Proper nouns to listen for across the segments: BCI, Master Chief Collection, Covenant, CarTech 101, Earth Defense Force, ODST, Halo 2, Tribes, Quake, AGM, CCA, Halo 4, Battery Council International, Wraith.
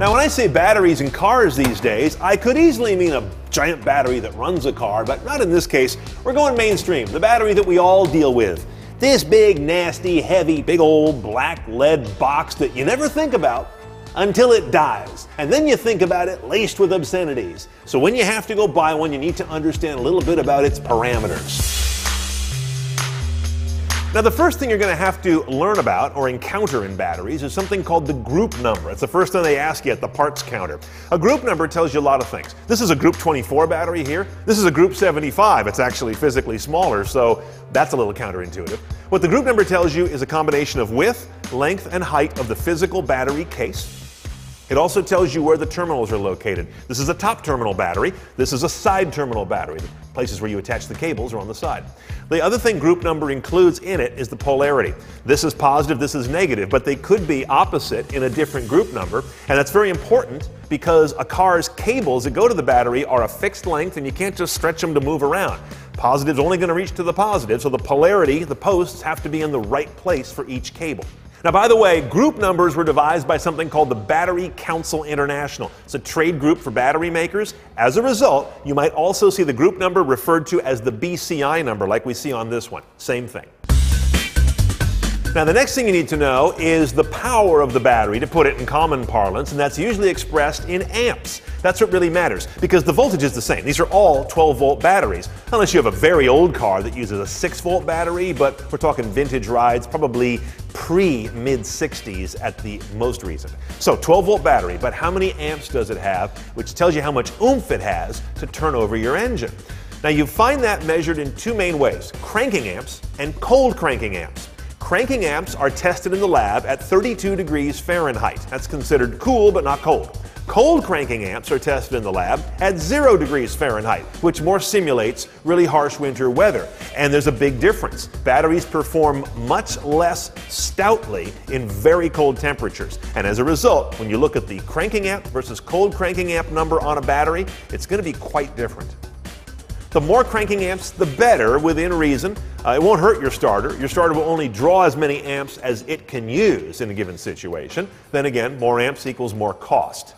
Now, when I say batteries in cars these days, I could easily mean a giant battery that runs a car, but not in this case. We're going mainstream, the battery that we all deal with. This big, nasty, heavy, big old black lead box that you never think about until it dies. And then you think about it laced with obscenities. So when you have to go buy one, you need to understand a little bit about its parameters. Now, the first thing you're going to have to learn about or encounter in batteries is something called the group number. It's the first thing they ask you at the parts counter. A group number tells you a lot of things. This is a group 24 battery here. This is a group 75. It's actually physically smaller, so that's a little counterintuitive. What the group number tells you is a combination of width, length, and height of the physical battery case. It also tells you where the terminals are located. This is a top terminal battery. This is a side terminal battery. The places where you attach the cables are on the side. The other thing group number includes in it is the polarity. This is positive, this is negative, but they could be opposite in a different group number. And that's very important because a car's cables that go to the battery are a fixed length and you can't just stretch them to move around. Positive's only going to reach to the positive, so the polarity, the posts, have to be in the right place for each cable. Now, by the way, group numbers were devised by something called the Battery Council International. It's a trade group for battery makers. As a result, you might also see the group number referred to as the BCI number, like we see on this one. Same thing. Now, the next thing you need to know is the power of the battery, to put it in common parlance, and that's usually expressed in amps. That's what really matters, because the voltage is the same. These are all 12-volt batteries, unless you have a very old car that uses a 6-volt battery, but we're talking vintage rides, probably pre-mid-60s at the most recent. So 12-volt battery, but how many amps does it have, which tells you how much oomph it has to turn over your engine. Now, you find that measured in two main ways, cranking amps and cold cranking amps. Cranking amps are tested in the lab at 32 degrees Fahrenheit. That's considered cool, but not cold. Cold cranking amps are tested in the lab at 0 degrees Fahrenheit, which more simulates really harsh winter weather. And there's a big difference. Batteries perform much less stoutly in very cold temperatures. And as a result, when you look at the cranking amp versus cold cranking amp number on a battery, it's going to be quite different. The more cranking amps, the better, within reason. It won't hurt your starter. Your starter will only draw as many amps as it can use in a given situation. Then again, more amps equals more cost.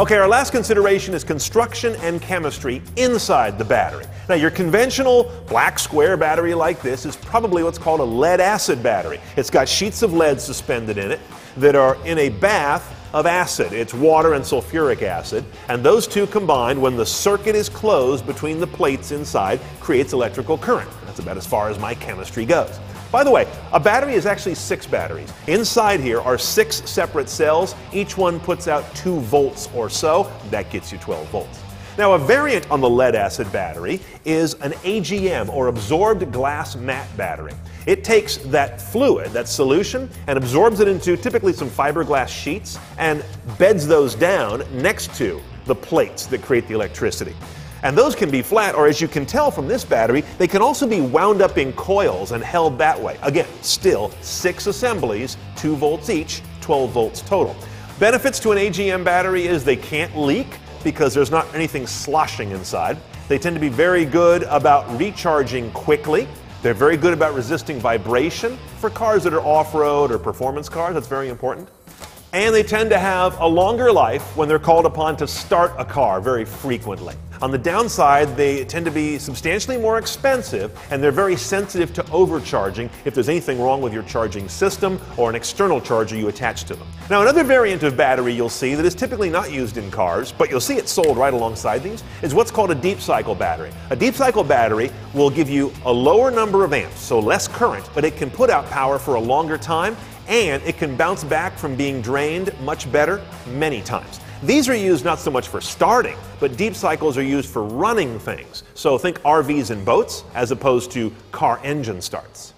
Okay, our last consideration is construction and chemistry inside the battery. Now, your conventional black square battery like this is probably what's called a lead-acid battery. It's got sheets of lead suspended in it that are in a bath of acid. It's water and sulfuric acid, and those two combined, when the circuit is closed between the plates inside, creates electrical current. That's about as far as my chemistry goes. By the way, a battery is actually 6 batteries. Inside here are 6 separate cells. Each one puts out 2 volts or so. That gets you 12 volts. Now, a variant on the lead-acid battery is an AGM, or absorbed glass mat battery. It takes that fluid, that solution, and absorbs it into typically some fiberglass sheets and beds those down next to the plates that create the electricity. And those can be flat, or as you can tell from this battery, they can also be wound up in coils and held that way. Again, still 6 assemblies, 2 volts each, 12 volts total. Benefits to an AGM battery is they can't leak, because there's not anything sloshing inside. They tend to be very good about recharging quickly. They're very good about resisting vibration for cars that are off-road or performance cars. That's very important. And they tend to have a longer life when they're called upon to start a car very frequently. On the downside, they tend to be substantially more expensive, and they're very sensitive to overcharging if there's anything wrong with your charging system or an external charger you attach to them. Now, another variant of battery you'll see that is typically not used in cars, but you'll see it sold right alongside these, is what's called a deep cycle battery. A deep cycle battery will give you a lower number of amps, so less current, but it can put out power for a longer time, and it can bounce back from being drained much better many times. These are used not so much for starting, but deep cycles are used for running things. So think RVs and boats as opposed to car engine starts.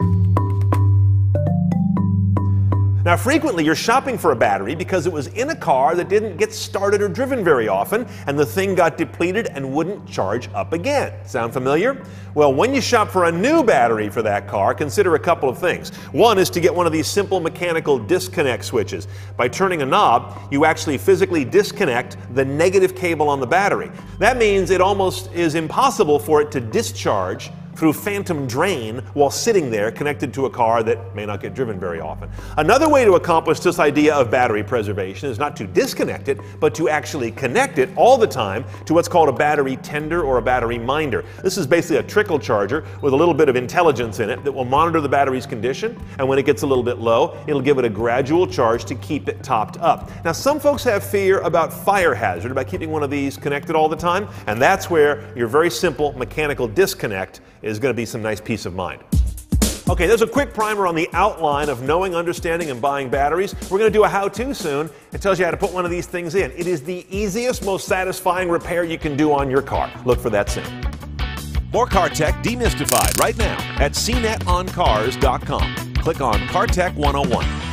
Now, frequently you're shopping for a battery because it was in a car that didn't get started or driven very often, and the thing got depleted and wouldn't charge up again. Sound familiar? Well, when you shop for a new battery for that car, consider a couple of things. One is to get one of these simple mechanical disconnect switches. By turning a knob, you actually physically disconnect the negative cable on the battery. That means it almost is impossible for it to discharge through phantom drain while sitting there connected to a car that may not get driven very often. Another way to accomplish this idea of battery preservation is not to disconnect it, but to actually connect it all the time to what's called a battery tender or a battery minder. This is basically a trickle charger with a little bit of intelligence in it that will monitor the battery's condition, and when it gets a little bit low, it'll give it a gradual charge to keep it topped up. Now, some folks have fear about fire hazard, about keeping one of these connected all the time, and that's where your very simple mechanical disconnect is going to be some nice peace of mind. Okay, there's a quick primer on the outline of knowing, understanding, and buying batteries. We're going to do a how-to soon. It tells you how to put one of these things in. It is the easiest, most satisfying repair you can do on your car. Look for that soon. More Car Tech demystified right now at cnetoncars.com. Click on CarTech 101.